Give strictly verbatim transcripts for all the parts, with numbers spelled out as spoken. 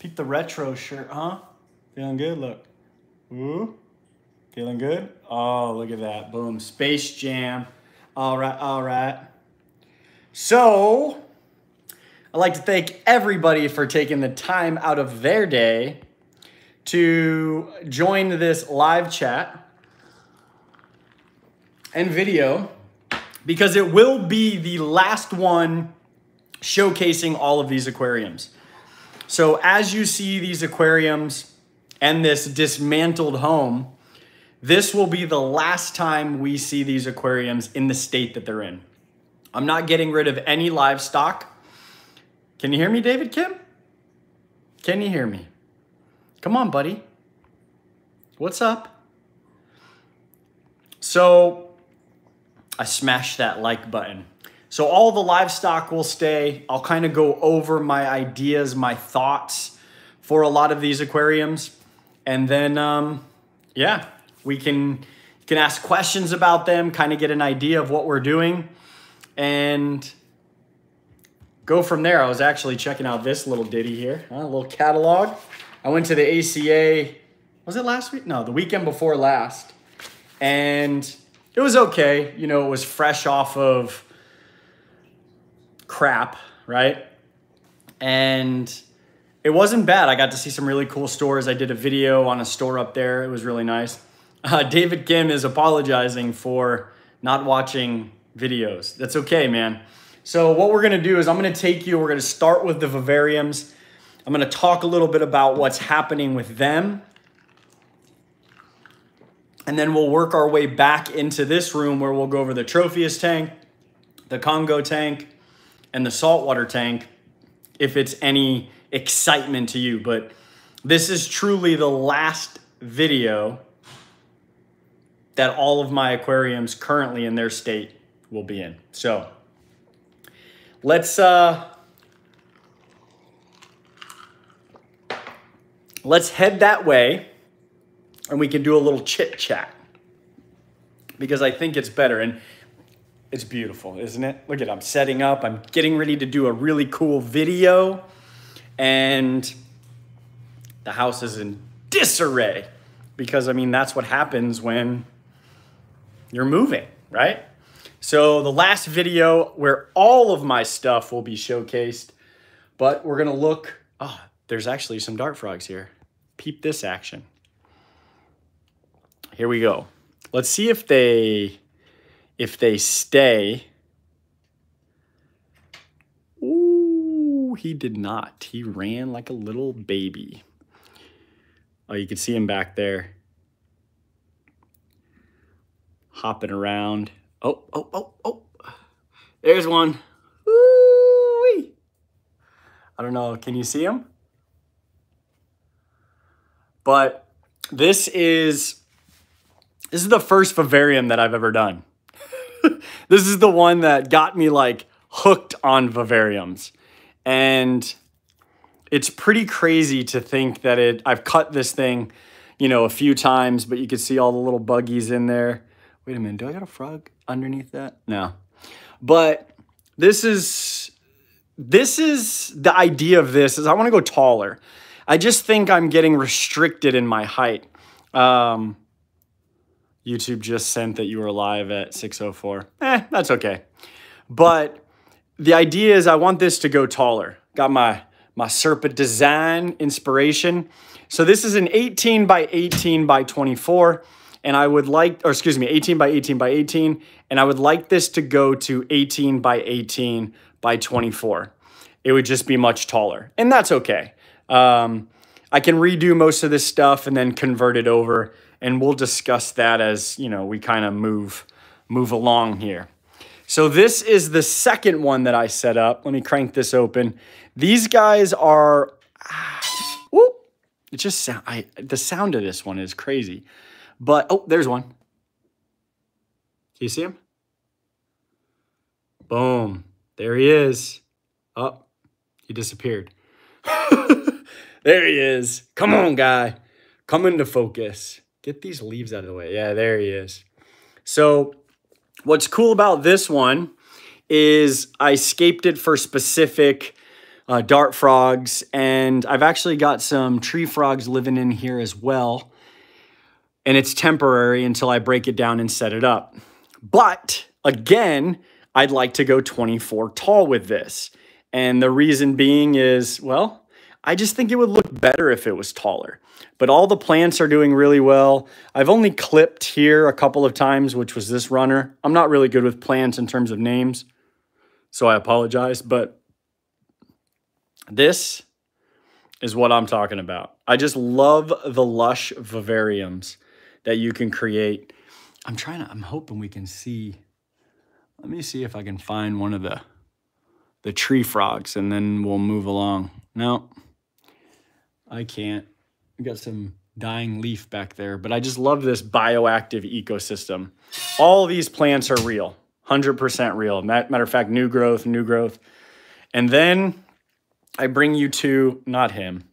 Peep the retro shirt, huh? Feeling good, look. Ooh, feeling good? Oh, look at that, boom, Space Jam. All right, all right. So, I'd like to thank everybody for taking the time out of their day to join this live chat and video, because it will be the last one showcasing all of these aquariums. So as you see these aquariums and this dismantled home, this will be the last time we see these aquariums in the state that they're in. I'm not getting rid of any livestock. Can you hear me, David Kim? Can you hear me? Come on, buddy. What's up? So I smashed that like button. So all the livestock will stay. I'll kind of go over my ideas, my thoughts for a lot of these aquariums. And then, um, yeah, we can, can ask questions about them, kind of get an idea of what we're doing and go from there. I was actually checking out this little ditty here, huh? A little catalog. I went to the A C A, was it last week? No, the weekend before last. And it was okay. You know, it was fresh off of crap, right? And it wasn't bad. I got to see some really cool stores. I did a video on a store up there. It was really nice. Uh, David Kim is apologizing for not watching videos. That's okay, man. So what we're going to do is I'm going to take you, we're going to start with the vivariums. I'm going to talk a little bit about what's happening with them. And then we'll work our way back into this room where we'll go over the Tropheus tank, the Congo tank, and the saltwater tank, if it's any excitement to you. But this is truly the last video that all of my aquariums currently in their state will be in. So let's, uh, let's head that way. And we can do a little chit chat because I think it's better. And it's beautiful, isn't it? Look at it, I'm setting up. I'm getting ready to do a really cool video. And the house is in disarray because, I mean, that's what happens when you're moving, right? So the last video where all of my stuff will be showcased, but we're gonna look, oh, there's actually some dart frogs here. Peep this action. Here we go. Let's see if they, if they stay. Ooh, he did not. He ran like a little baby. Oh, you can see him back there. Hopping around. Oh, oh, oh, oh. There's one. Ooh-wee. I don't know. Can you see him? But this is... This is the first vivarium that I've ever done. This is the one that got me like hooked on vivariums. And it's pretty crazy to think that it, I've cut this thing, you know, a few times, but you can see all the little buggies in there. Wait a minute, do I got a frog underneath that? No. But this is, this is the idea of this is I want to go taller. I just think I'm getting restricted in my height. Um, YouTube just sent that you were live at six oh four. Eh, that's okay. But the idea is I want this to go taller. Got my, my Serpent Design inspiration. So this is an eighteen by eighteen by twenty-four. And I would like, or excuse me, eighteen by eighteen by eighteen. And I would like this to go to eighteen by eighteen by twenty-four. It would just be much taller. And that's okay. Um, I can redo most of this stuff and then convert it over. And we'll discuss that as, you know, we kind of move, move along here. So this is the second one that I set up. Let me crank this open. These guys are, ah, whoop, it just sound, I, the sound of this one is crazy. But, oh, there's one. Can you see him? Boom, there he is. Oh, he disappeared. There he is. Come on, guy, come into focus. Get these leaves out of the way. Yeah, there he is. So what's cool about this one is I scaped it for specific uh, dart frogs, and I've actually got some tree frogs living in here as well. And it's temporary until I break it down and set it up. But again, I'd like to go twenty-four tall with this. And the reason being is, well, I just think it would look better if it was taller. But all the plants are doing really well. I've only clipped here a couple of times, which was this runner. I'm not really good with plants in terms of names, so I apologize, but this is what I'm talking about. I just love the lush vivariums that you can create. I'm trying to, I'm hoping we can see, let me see if I can find one of the, the tree frogs, and then we'll move along. No, I can't. We've got some dying leaf back there, but I just love this bioactive ecosystem. All these plants are real, one hundred percent real. Matter of fact, new growth, new growth. And then I bring you to, not him.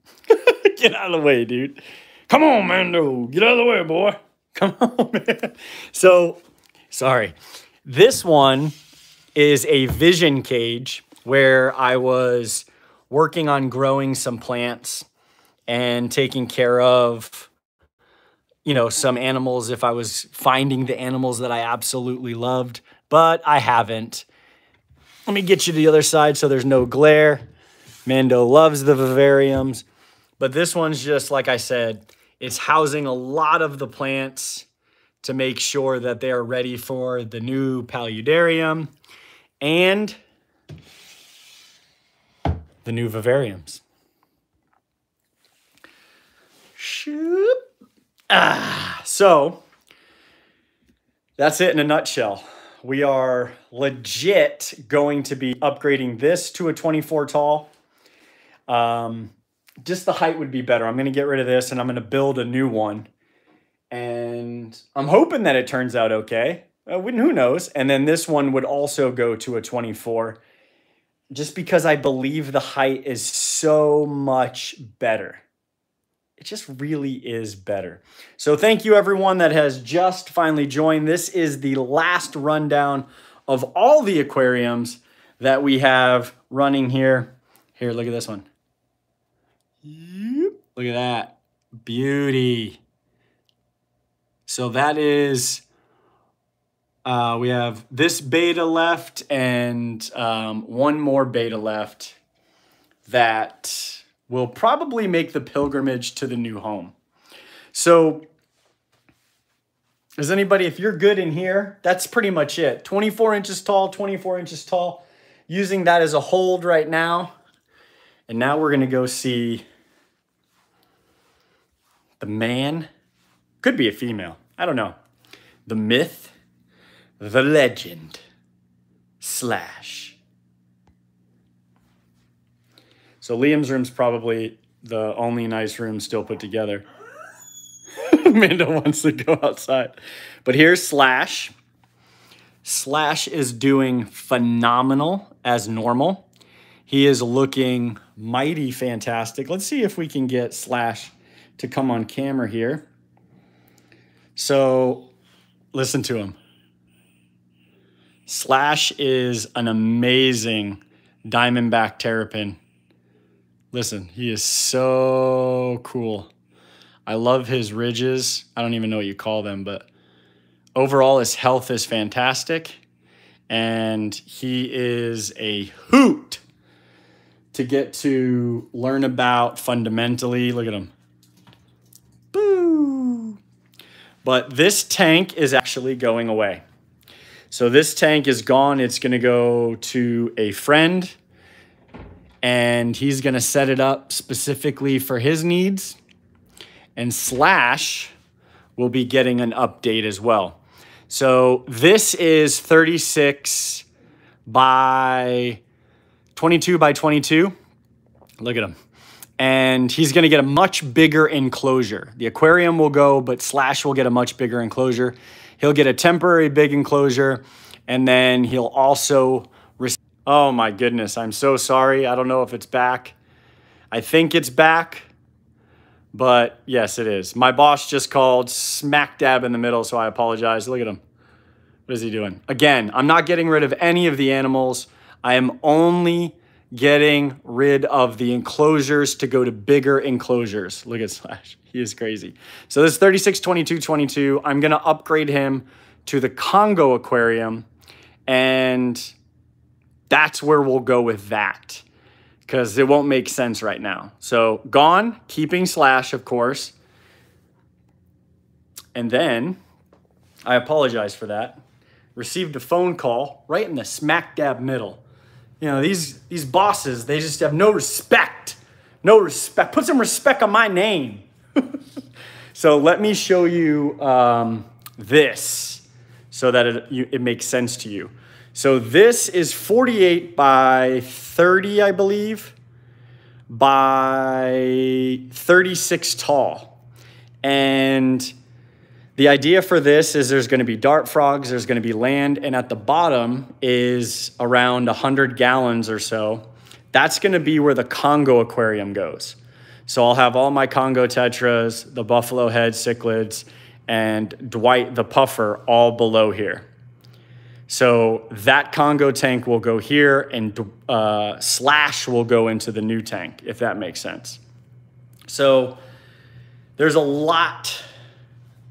Get out of the way, dude. Come on, Mando. Get out of the way, boy. Come on, man. So, sorry. This one is a vision cage where I was working on growing some plants and taking care of, you know, some animals if I was finding the animals that I absolutely loved, but I haven't. Let me get you to the other side so there's no glare. Mando loves the vivariums, but this one's just, like I said, it's housing a lot of the plants to make sure that they are ready for the new paludarium and the new vivariums. Ah, so that's it in a nutshell. We are legit going to be upgrading this to a twenty-four tall. Um, just the height would be better. I'm going to get rid of this and I'm going to build a new one. And I'm hoping that it turns out okay. Uh, who knows? And then this one would also go to a twenty-four. Just because I believe the height is so much better. It just really is better. So thank you everyone that has just finally joined. This is the last rundown of all the aquariums that we have running here. Here, look at this one. Look at that. Beauty. So that is... Uh, we have this beta left and um, one more beta left that will probably make the pilgrimage to the new home. So does anybody, if you're good in here, that's pretty much it. twenty-four inches tall, twenty-four inches tall, using that as a hold right now. And now we're going to go see the man. Could be a female. I don't know. The myth. The legend slash. So Liam's room's probably the only nice room still put together. Amanda wants to go outside. But here's Slash. Slash is doing phenomenal as normal. He is looking mighty fantastic. Let's see if we can get Slash to come on camera here. So listen to him. Slash is an amazing diamondback terrapin. Listen, he is so cool. I love his ridges. I don't even know what you call them, but overall his health is fantastic. And he is a hoot to get to learn about fundamentally. Look at him. Boo! But this tank is actually going away. So this tank is gone. It's going to go to a friend, and he's going to set it up specifically for his needs. And Slash will be getting an update as well. So this is thirty-six by twenty-two by twenty-two. Look at him. And he's going to get a much bigger enclosure. The aquarium will go, but Slash will get a much bigger enclosure. He'll get a temporary big enclosure, and then he'll also receive... Oh my goodness, I'm so sorry. I don't know if it's back. I think it's back, but yes, it is. My boss just called smack dab in the middle, so I apologize. Look at him. What is he doing? Again, I'm not getting rid of any of the animals. I am only getting rid of the enclosures to go to bigger enclosures. Look at Slash, he is crazy. So this thirty-six twenty-two twenty-two, I'm gonna upgrade him to the Congo aquarium, and that's where we'll go with that, because it won't make sense right now. So gone, keeping Slash, of course. And then, I apologize for that, received a phone call right in the smack dab middle. You know, these, these bosses, they just have no respect. No respect. Put some respect on my name. So let me show you um, this so that it, you, it makes sense to you. So this is forty-eight by thirty, I believe, by thirty-six tall. And the idea for this is there's gonna be dart frogs, there's gonna be land, and at the bottom is around one hundred gallons or so. That's gonna be where the Congo aquarium goes. So I'll have all my Congo tetras, the buffalo head cichlids, and Dwight the puffer all below here. So that Congo tank will go here, and uh, Slash will go into the new tank, if that makes sense. So there's a lot,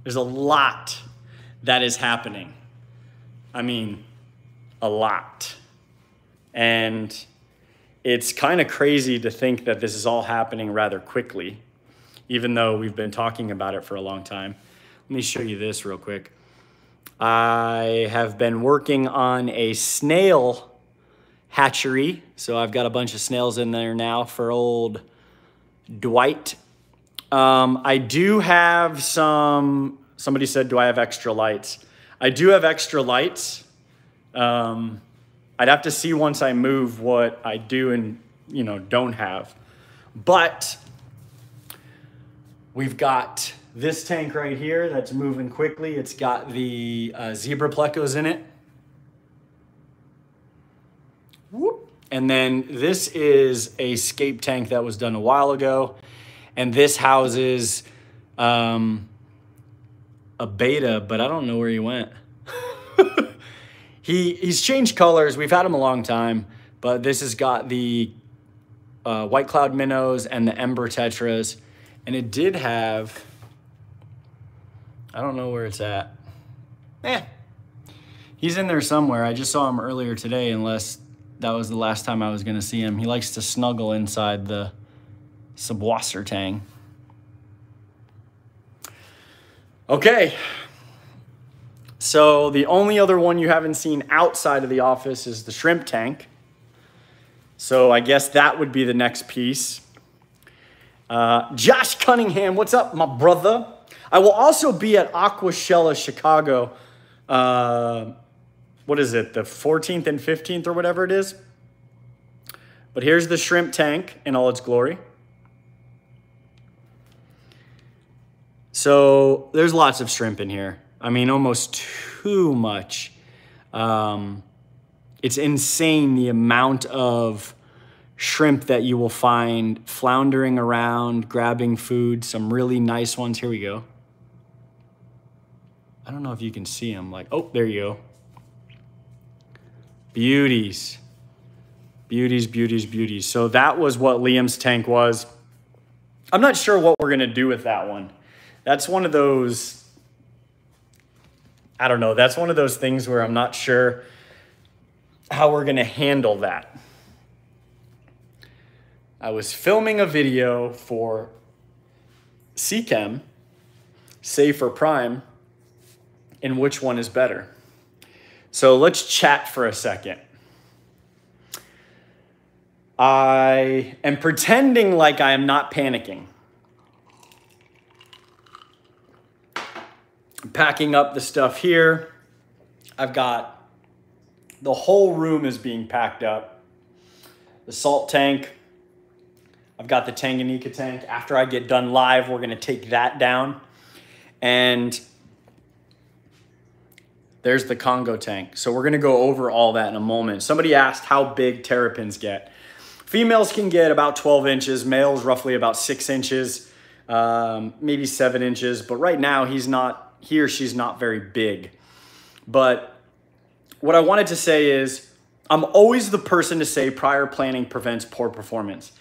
there's a lot that is happening. I mean, a lot. And it's kind of crazy to think that this is all happening rather quickly, even though we've been talking about it for a long time. Let me show you this real quick. I have been working on a snail hatchery. So I've got a bunch of snails in there now for old Dwight. Um, I do have some, somebody said, do I have extra lights? I do have extra lights. Um, I'd have to see once I move what I do and, you know, don't have. But we've got this tank right here that's moving quickly. It's got the uh, zebra plecos in it. Whoop. And then this is a scape tank that was done a while ago. And this houses um, a beta, but I don't know where he went. he, he's changed colors. We've had him a long time, but this has got the uh, white cloud minnows and the ember tetras. And it did have, I don't know where it's at. Eh, he's in there somewhere. I just saw him earlier today, unless that was the last time I was gonna see him. He likes to snuggle inside the subwasser tang. Okay, so the only other one you haven't seen outside of the office is the shrimp tank. So I guess that would be the next piece. Uh, Josh Cunningham, what's up, my brother? I will also be at Aquashella, Chicago. Uh, what is it? The fourteenth and fifteenth or whatever it is. But here's the shrimp tank in all its glory. So there's lots of shrimp in here. I mean, almost too much. Um, it's insane the amount of shrimp that you will find floundering around, grabbing food, some really nice ones. Here we go. I don't know if you can see them. Like, oh, there you go. Beauties. Beauties, beauties, beauties. So that was what Liam's tank was. I'm not sure what we're going to do with that one. That's one of those, I don't know. That's one of those things where I'm not sure how we're going to handle that. I was filming a video for Seachem Safer Prime, and which one is better. So let's chat for a second. I am pretending like I am not panicking. I'm packing up the stuff here. I've got, the whole room is being packed up. The salt tank. I've got the Tanganyika tank. After I get done live, we're gonna take that down. And there's the Congo tank. So we're gonna go over all that in a moment. Somebody asked how big terrapins get. Females can get about twelve inches, males roughly about six inches, um, maybe seven inches. But right now he's not, he or she's not very big. But what I wanted to say is I'm always the person to say prior planning prevents poor performance.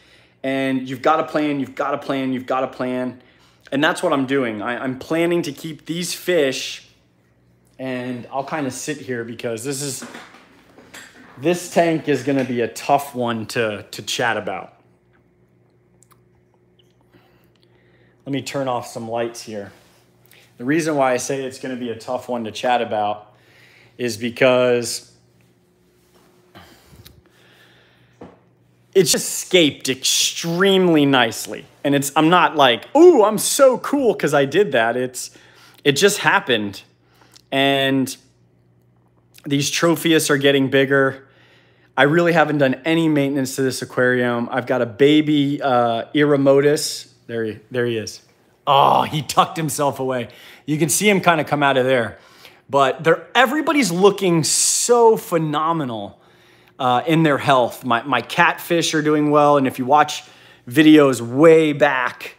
And you've got to plan, you've got to plan, you've got to plan. And that's what I'm doing. I, I'm planning to keep these fish, and I'll kind of sit here because this is, this tank is going to be a tough one to, to chat about. Let me turn off some lights here. The reason why I say it's going to be a tough one to chat about is because it's escaped extremely nicely. And it's, I'm not like, ooh, I'm so cool because I did that. It's, it just happened. And these tropheus are getting bigger. I really haven't done any maintenance to this aquarium. I've got a baby uh, Eretmodus. There he, there he is. Oh, he tucked himself away. You can see him kind of come out of there. But they're, everybody's looking so phenomenal uh, in their health. My, my catfish are doing well. And if you watch videos way back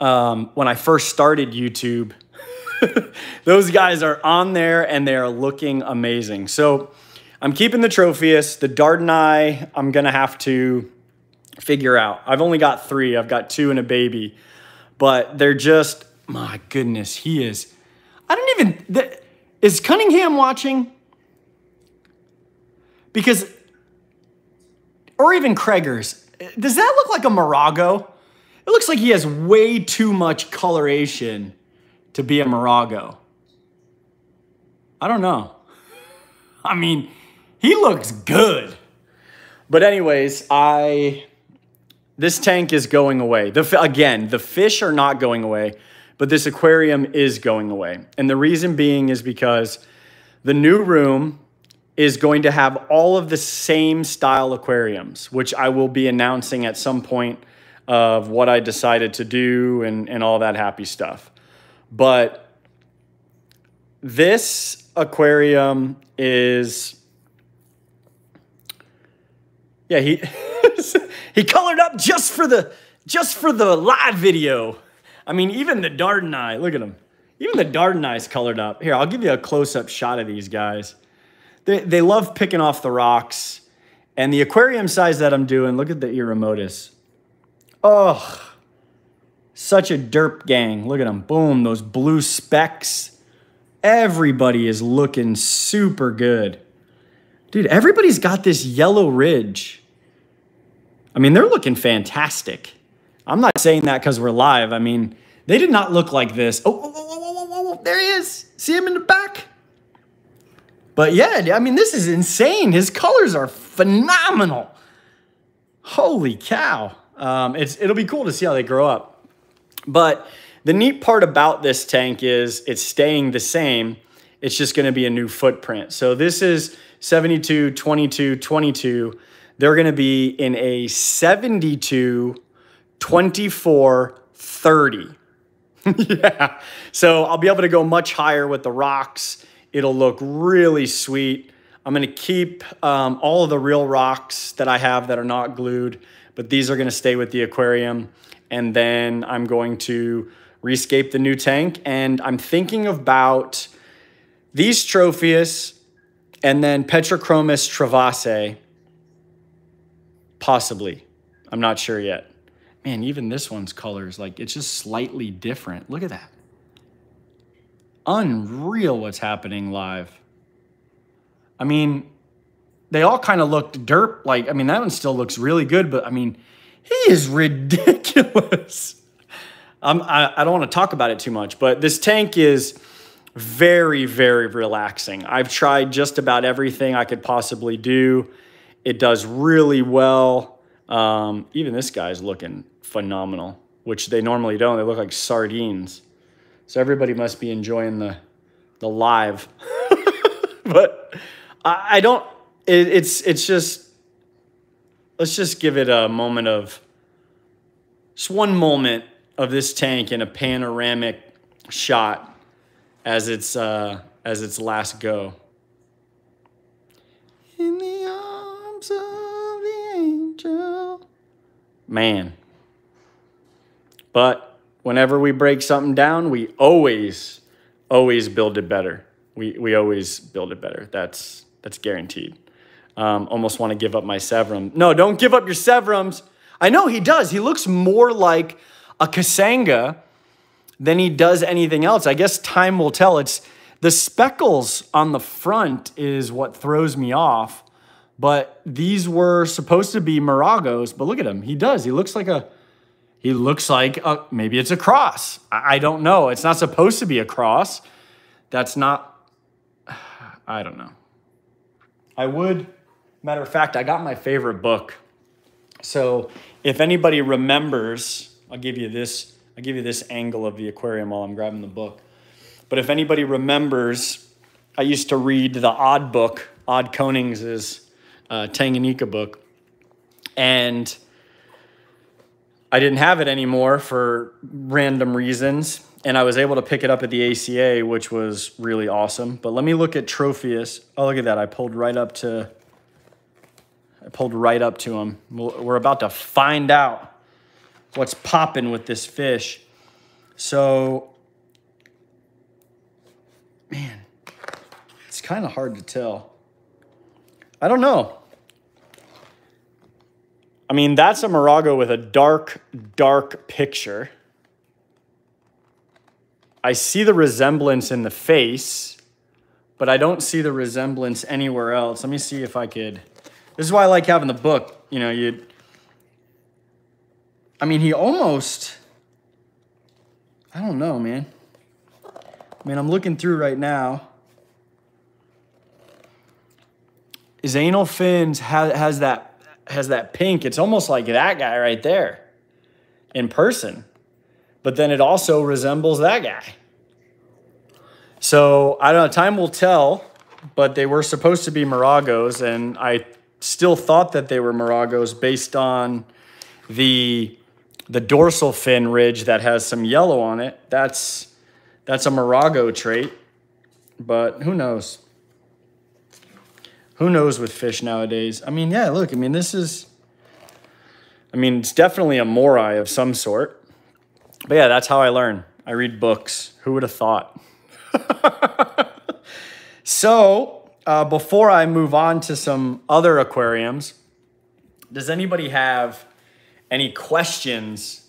um, when I first started YouTube, those guys are on there and they are looking amazing. So I'm keeping the Tropheus. The Dardanei, I'm going to have to figure out. I've only got three. I've got two and a baby. But they're just, my goodness, he is. I don't even, the, is Cunningham watching? Because, or even Kreger's, does that look like a Morago? It looks like he has way too much coloration to be a Morago. I don't know. I mean, he looks good. But anyways, I... this tank is going away. The, again, the fish are not going away, but this aquarium is going away. And the reason being is because the new room is going to have all of the same style aquariums, which I will be announcing at some point of what I decided to do and, and all that happy stuff. But this aquarium is, yeah, he... he colored up just for the just for the live video. I mean, even the Dardanei, look at him. Even the Dardanei's colored up. Here, I'll give you a close-up shot of these guys. They, they love picking off the rocks. And the aquarium size that I'm doing, look at the Eretmodus. Oh, such a derp gang. Look at them. Boom, those blue specks. Everybody is looking super good. Dude, everybody's got this yellow ridge. I mean, they're looking fantastic. I'm not saying that because we're live. I mean, they did not look like this. Oh, oh, oh, oh, oh, oh, there he is. See him in the back? But yeah, I mean, this is insane. His colors are phenomenal. Holy cow. Um, it's, it'll be cool to see how they grow up. But the neat part about this tank is it's staying the same. It's just going to be a new footprint. So this is seventy-two, twenty-two, twenty-two. They're going to be in a seventy-two, twenty-four, thirty. Yeah. So I'll be able to go much higher with the rocks. It'll look really sweet. I'm going to keep um, all of the real rocks that I have that are not glued, but these are going to stay with the aquarium. And then I'm going to rescape the new tank. And I'm thinking about these Tropheus and then Petrochromis travase. Possibly. I'm not sure yet. Man, even this one's colors, like, it's just slightly different. Look at that. Unreal what's happening live. I mean, they all kind of looked derp. Like, I mean, that one still looks really good, but I mean, he is ridiculous. I'm, I, I don't want to talk about it too much, but this tank is very, very relaxing. I've tried just about everything I could possibly do. It does really well. Um, even this guy's looking phenomenal, which they normally don't. They look like sardines. So everybody must be enjoying the the live. But I, I don't. It, it's it's just. Let's just give it a moment of. Just one moment of this tank in a panoramic shot, as its uh, as its last go. In the arms of the angel. Man. But whenever we break something down, we always, always build it better. We, we always build it better. That's, that's guaranteed. Um, almost want to give up my Severum. No, don't give up your Severums. I know he does. He looks more like a Kasanga than he does anything else. I guess time will tell. It's the speckles on the front is what throws me off. But these were supposed to be Moragos. But look at him. He does. He looks like a... He looks like a, maybe it's a cross. I, I don't know. It's not supposed to be a cross. That's not... I don't know. I would... Matter of fact, I got my favorite book. So if anybody remembers... I'll give you this... I'll give you this angle of the aquarium while I'm grabbing the book. But if anybody remembers, I used to read the Odd book, Odd Konings' uh, Tanganyika book. And I didn't have it anymore for random reasons. And I was able to pick it up at the A C A, which was really awesome. But let me look at Tropheus. Oh, look at that. I pulled right up to, I pulled right up to him. We're about to find out what's popping with this fish. So, man, it's kind of hard to tell. I don't know. I mean, that's a Morago with a dark, dark picture. I see the resemblance in the face, but I don't see the resemblance anywhere else. Let me see if I could. This is why I like having the book. You know, you... I mean, he almost, I don't know, man. I mean, I'm looking through right now. His anal fins has, has, that, has that pink. It's almost like that guy right there in person. But then it also resembles that guy. So, I don't know, time will tell, but they were supposed to be Moragos, and I still thought that they were Moragos based on the... The dorsal fin ridge that has some yellow on it, that's that's a Morago trait. But who knows? Who knows with fish nowadays? I mean, yeah, look, I mean, this is... I mean, it's definitely a morai of some sort. But yeah, that's how I learn. I read books. Who would have thought? So, uh, before I move on to some other aquariums, does anybody have... any questions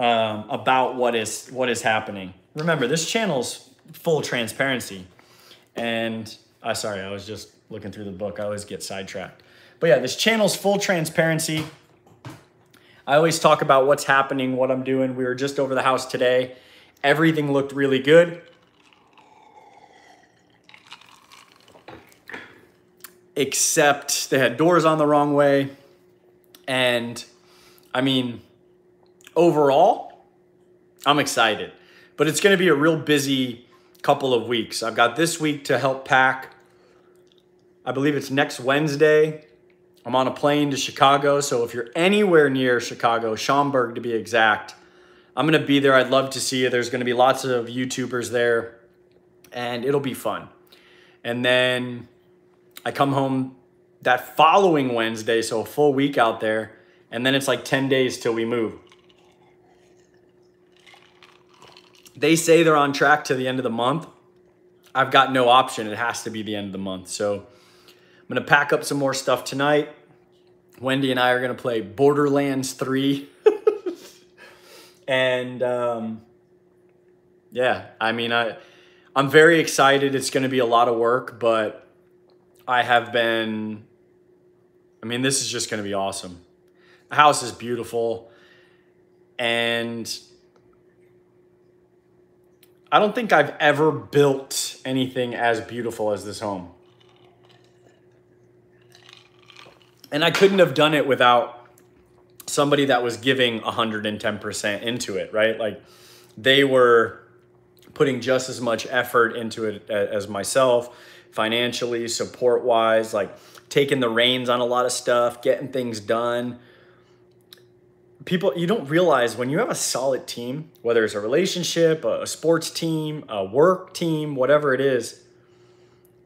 um, about what is what is happening? Remember, this channel's full transparency. And I uh, sorry, I was just looking through the book. I always get sidetracked. But yeah, this channel's full transparency. I always talk about what's happening, what I'm doing. We were just over the house today. Everything looked really good. Except they had doors on the wrong way. And I mean, overall, I'm excited. But it's going to be a real busy couple of weeks. I've got this week to help pack. I believe it's next Wednesday. I'm on a plane to Chicago. So if you're anywhere near Chicago, Schaumburg to be exact, I'm going to be there. I'd love to see you. There's going to be lots of YouTubers there. And it'll be fun. And then I come home that following Wednesday, so a full week out there. And then it's like ten days till we move. They say they're on track to the end of the month. I've got no option. It has to be the end of the month. So I'm going to pack up some more stuff tonight. Wendy and I are going to play Borderlands three. And um, yeah, I mean, I, I'm very excited. It's going to be a lot of work, but I have been, I mean, this is just going to be awesome. The house is beautiful, and I don't think I've ever built anything as beautiful as this home. And I couldn't have done it without somebody that was giving one hundred ten percent into it, right? Like, they were putting just as much effort into it as myself, financially, support-wise, like taking the reins on a lot of stuff, getting things done. People, you don't realize when you have a solid team, whether it's a relationship, a sports team, a work team, whatever it is,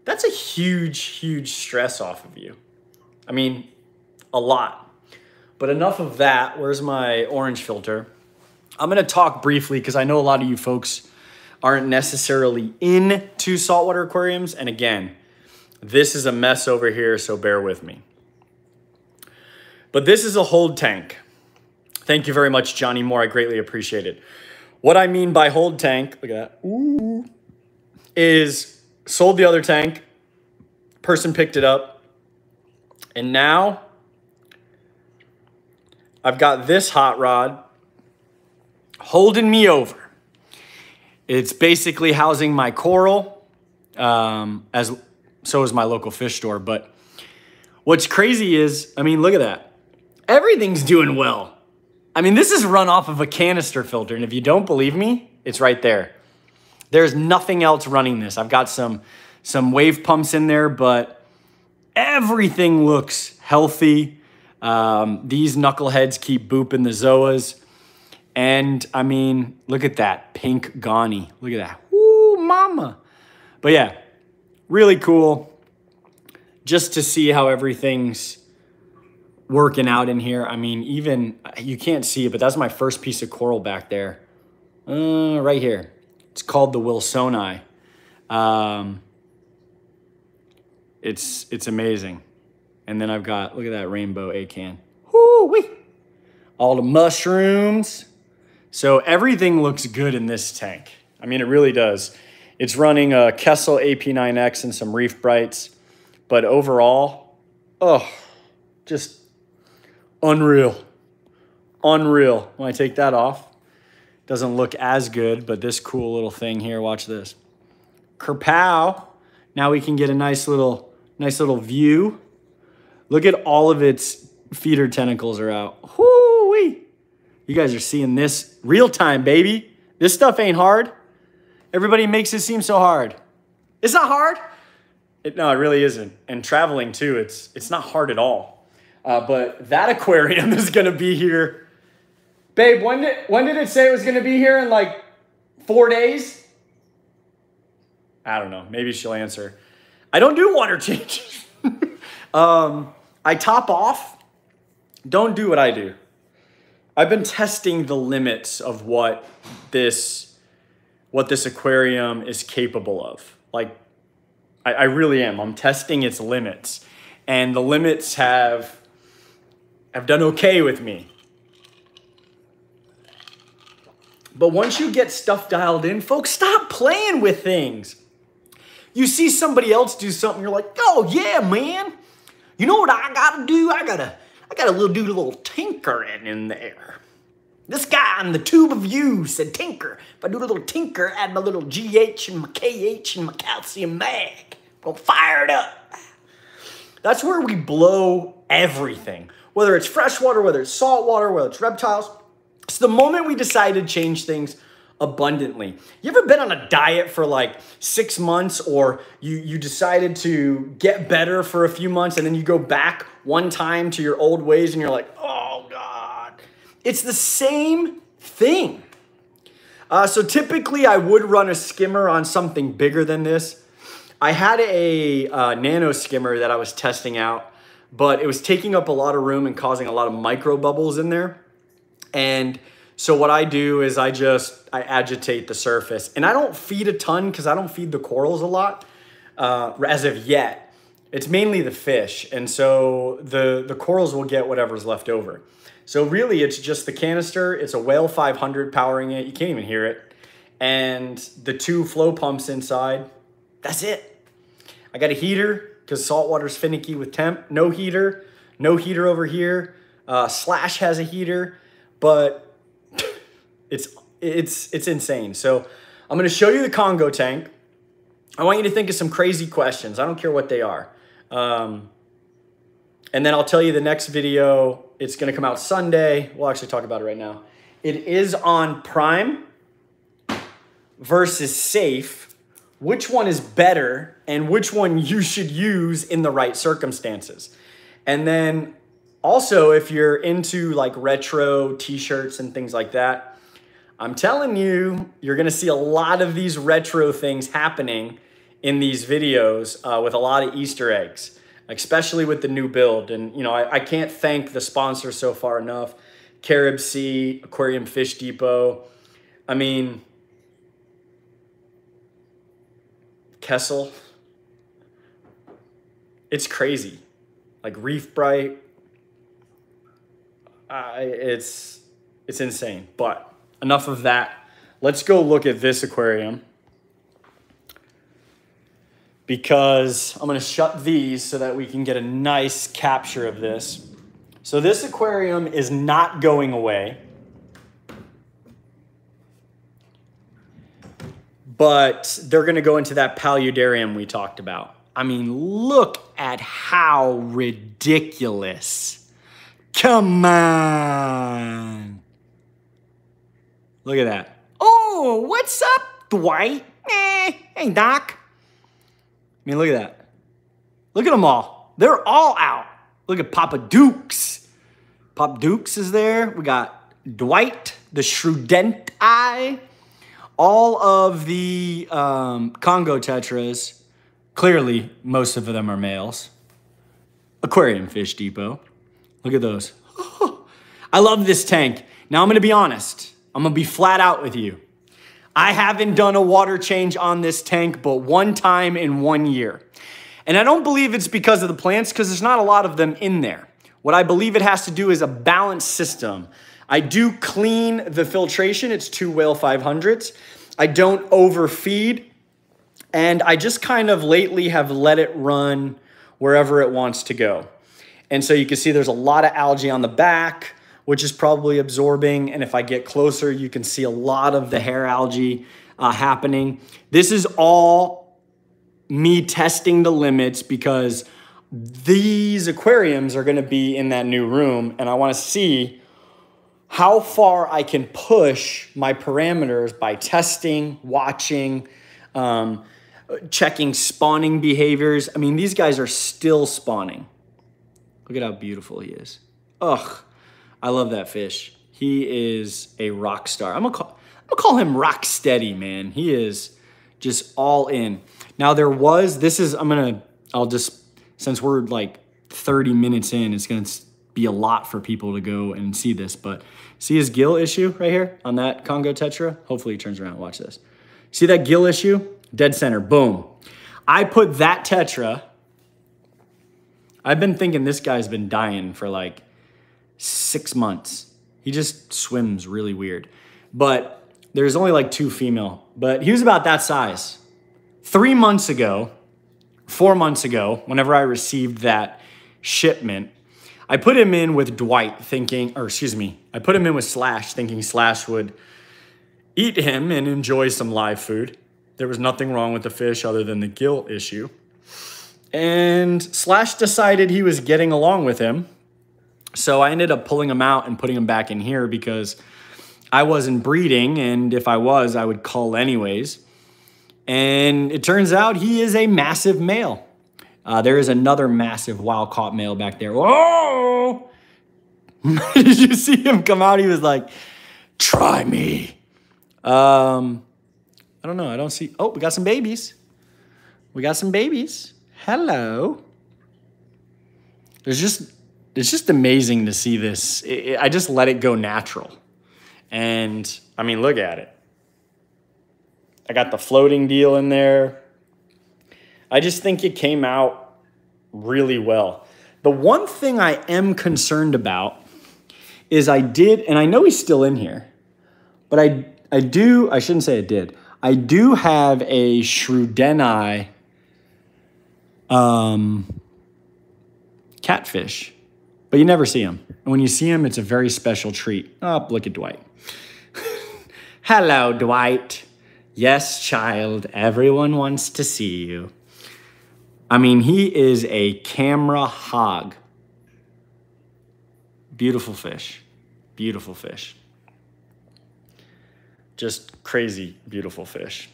that's a huge, huge stress off of you. I mean, a lot. But enough of that. Where's my orange filter? I'm going to talk briefly because I know a lot of you folks aren't necessarily into saltwater aquariums. And again, This is a mess over here, so bear with me. But this is a hold tank. Thank you very much, Johnny Moore. I greatly appreciate it. What I mean by hold tank, look at that, ooh, is sold the other tank, person picked it up, and now I've got this hot rod holding me over. It's basically housing my coral, um, as so is my local fish store. But what's crazy is, I mean, look at that. Everything's doing well. I mean, this is run off of a canister filter. And if you don't believe me, it's right there. There's nothing else running this. I've got some, some wave pumps in there, but everything looks healthy. Um, these knuckleheads keep booping the zoas. And I mean, look at that pink Ghani. Look at that. Ooh, mama. But yeah, really cool just to see how everything's working out in here. I mean, even you can't see it, but that's my first piece of coral back there, uh, right here. It's called the Wilsoni. Um, it's it's amazing. And then I've got, look at that rainbow acan. Woo-wee. All the mushrooms. So everything looks good in this tank. I mean, it really does. It's running a Kessel A P nine X and some Reef Brights. But overall, oh, just unreal. Unreal. When I take that off, it doesn't look as good, but this cool little thing here, watch this. Kerpow. Now we can get a nice little, nice little view. Look at all of its feeder tentacles are out. Whoo-wee. You guys are seeing this real time, baby. This stuff ain't hard. Everybody makes it seem so hard. It's not hard. It, no, it really isn't. And traveling too, it's, it's not hard at all. Uh, but that aquarium is going to be here. Babe, when did, when did it say it was going to be here? In like four days? I don't know. Maybe she'll answer. I don't do water changes. um, I top off. Don't do what I do. I've been testing the limits of what this, what this aquarium is capable of. Like, I, I really am. I'm testing its limits, and the limits have, have done okay with me. But once you get stuff dialed in, folks, stop playing with things. You see somebody else do something, you're like, oh yeah, man. You know what I gotta do? I gotta, I gotta little do a little tinkering in there. This guy in the tube of you said tinker. If I do a little tinker, add my little G H and my K H and my calcium mag, we'll fire it up. That's where we blow everything, whether it's freshwater, whether it's saltwater, whether it's reptiles. It's the moment we decide to change things abundantly. You ever been on a diet for like six months or you, you decided to get better for a few months and then you go back one time to your old ways and you're like, oh God. It's the same thing. Uh, so typically I would run a skimmer on something bigger than this. I had a uh, nano skimmer that I was testing out, but it was taking up a lot of room and causing a lot of micro bubbles in there. And so what I do is I just, I agitate the surface and I don't feed a ton because I don't feed the corals a lot uh, as of yet. It's mainly the fish, and so the, the corals will get whatever's left over. So really, it's just the canister. It's a Whale five hundred powering it. You can't even hear it. And the two flow pumps inside. That's it. I got a heater because saltwater's finicky with temp. No heater. No heater over here. Uh, Slash has a heater, but it's, it's, it's insane. So I'm going to show you the Congo tank. I want you to think of some crazy questions. I don't care what they are. Um, and then I'll tell you the next video. It's going to come out Sunday. We'll actually talk about it right now. It is on Prime versus Safe. Which one is better and which one you should use in the right circumstances. And then also, if you're into like retro t-shirts and things like that, I'm telling you, you're going to see a lot of these retro things happening in these videos uh, with a lot of Easter eggs, especially with the new build. And, you know, I, I can't thank the sponsors so far enough. Carib Sea, Aquarium Fish Depot. I mean, Kessel. It's crazy. Like Reef Bright, uh, it's, it's insane. But enough of that. Let's go look at this aquarium, because I'm going to shut these so that we can get a nice capture of this. So this aquarium is not going away, but they're going to go into that paludarium we talked about. I mean, look at how ridiculous. Come on. Look at that. Oh, what's up, Dwight? Eh, hey, Doc. I mean, look at that. Look at them all. They're all out. Look at Papa Dukes. Pop Dukes is there. We got Dwight, the Shrewdeni, all of the um, Congo Tetras. Clearly, most of them are males. Aquarium Fish Depot. Look at those. I love this tank. Now, I'm going to be honest. I'm going to be flat out with you. I haven't done a water change on this tank but one time in one year. And I don't believe it's because of the plants, because there's not a lot of them in there. What I believe it has to do is a balanced system. I do clean the filtration. It's two Whale five hundreds. I don't overfeed. And I just kind of lately have let it run wherever it wants to go. And so you can see there's a lot of algae on the back, which is probably absorbing. And if I get closer, you can see a lot of the hair algae uh, happening. This is all me testing the limits, because these aquariums are gonna be in that new room, and I wanna see how far I can push my parameters by testing, watching, um, checking spawning behaviors. I mean, these guys are still spawning. Look at how beautiful he is. Ugh. I love that fish. He is a rock star. I'm gonna call, I'm gonna call him rock steady, man. He is just all in. Now there was, this is, I'm gonna, I'll just, since we're like thirty minutes in, it's gonna be a lot for people to go and see this, but see his gill issue right here on that Congo Tetra? Hopefully he turns around and watch this. See that gill issue? Dead center, boom. I put that Tetra, I've been thinking this guy's been dying for like six months. He just swims really weird. But there's only like two female, but he was about that size. Three months ago, four months ago, whenever I received that shipment, I put him in with Dwight thinking, or excuse me, I put him in with Slash thinking Slash would eat him and enjoy some live food. There was nothing wrong with the fish other than the gill issue. And Slash decided he was getting along with him. So I ended up pulling him out and putting him back in here because I wasn't breeding, and if I was, I would cull anyways. And it turns out he is a massive male. Uh, there is another massive wild-caught male back there. Whoa! Did you see him come out? He was like, try me. Um, I don't know. I don't see. Oh, we got some babies. We got some babies. Hello. There's just... It's just amazing to see this. It, it, I just let it go natural. And I mean, look at it. I got the floating deal in there. I just think it came out really well. The one thing I am concerned about is I did, and I know he's still in here, but I, I do, I shouldn't say I did. I do have a Shrewdeni um, catfish. But you never see him. And when you see him, it's a very special treat. Oh, look at Dwight. Hello, Dwight. Yes, child, everyone wants to see you. I mean, he is a camera hog. Beautiful fish. Beautiful fish. Just crazy beautiful fish.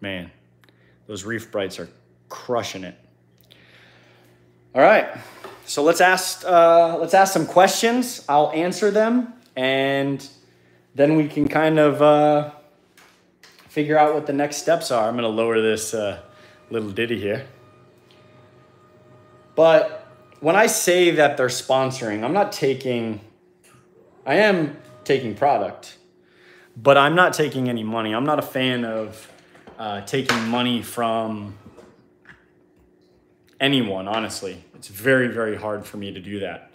Man. Those Reef Brights are crushing it. All right, so let's ask uh, let's ask some questions. I'll answer them, and then we can kind of uh, figure out what the next steps are. I'm gonna lower this uh, little ditty here. But when I say that they're sponsoring, I'm not taking, I am taking product, but I'm not taking any money. I'm not a fan of uh, taking money from anyone, honestly. It's very, very hard for me to do that.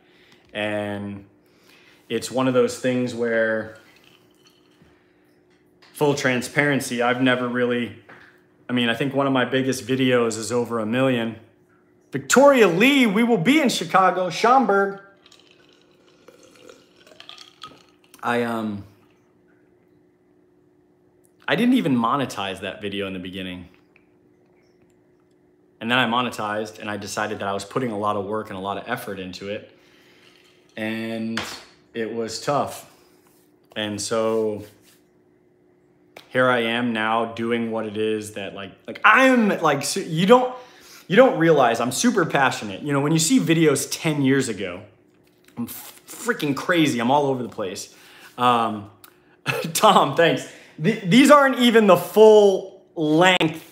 And it's one of those things where, full transparency, I've never really, I mean, I think one of my biggest videos is over a million. Victoria Lee, we will be in Chicago, Schaumburg. I, um, I didn't even monetize that video in the beginning. And then I monetized and I decided that I was putting a lot of work and a lot of effort into it. And it was tough. And so here I am now doing what it is that like, like I'm like, so you don't, you don't realize I'm super passionate. You know, when you see videos ten years ago, I'm freaking crazy. I'm all over the place. Um, Tom, thanks. Th these aren't even the full length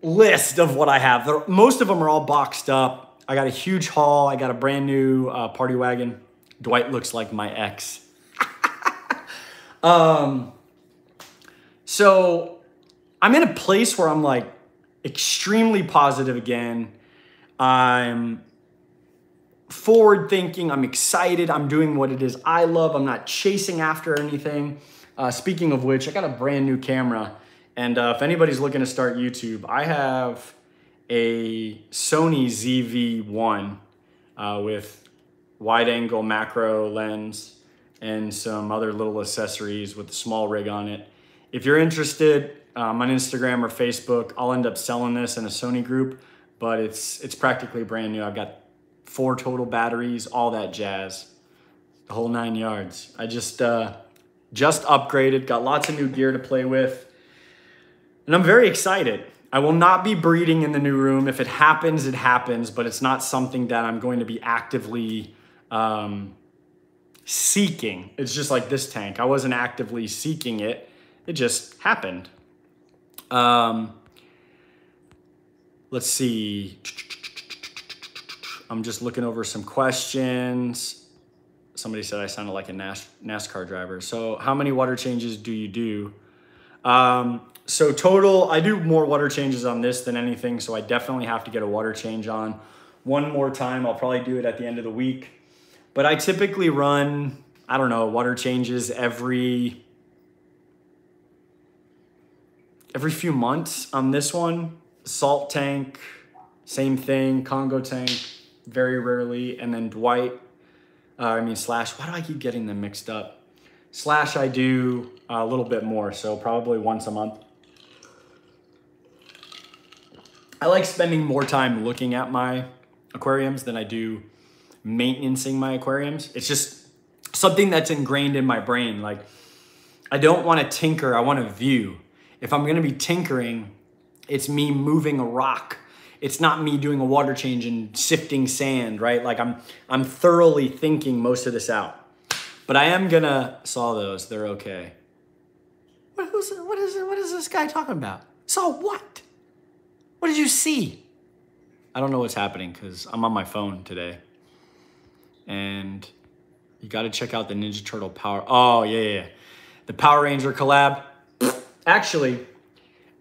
list of what I have. They're, most of them are all boxed up. I got a huge haul. I got a brand new uh, party wagon. Dwight looks like my ex. um, so I'm in a place where I'm like extremely positive again. I'm forward thinking. I'm excited. I'm doing what it is I love. I'm not chasing after anything. Uh, speaking of which, I got a brand new camera. And uh, if anybody's looking to start YouTube, I have a Sony Z V one uh, with wide angle macro lens and some other little accessories with a small rig on it. If you're interested, um, on Instagram or Facebook, I'll end up selling this in a Sony group, but it's, it's practically brand new. I've got four total batteries, all that jazz, the whole nine yards. I just, uh, just upgraded, got lots of new gear to play with. And I'm very excited. I will not be breeding in the new room. If it happens, it happens, but it's not something that I'm going to be actively um, seeking. It's just like this tank. I wasn't actively seeking it. It just happened. Um, let's see. I'm just looking over some questions. Somebody said I sounded like a NAS NASCAR driver. So how many water changes do you do? Um, So total, I do more water changes on this than anything, so I definitely have to get a water change on. One more time, I'll probably do it at the end of the week. But I typically run, I don't know, water changes every, every few months on this one. Salt tank, same thing, Congo tank, very rarely. And then Dwight, uh, I mean Slash, why do I keep getting them mixed up? Slash I do a little bit more, so probably once a month. I like spending more time looking at my aquariums than I do maintaining my aquariums. It's just something that's ingrained in my brain. Like, I don't want to tinker, I want to view. If I'm going to be tinkering, it's me moving a rock. It's not me doing a water change and sifting sand, right? Like, I'm, I'm thoroughly thinking most of this out. But I am going to saw those. They're okay. What, who's, what, is, what is this guy talking about? Saw what? What did you see? I don't know what's happening because I'm on my phone today. And you got to check out the Ninja Turtle Power. Oh, yeah, yeah. The Power Ranger collab. Actually,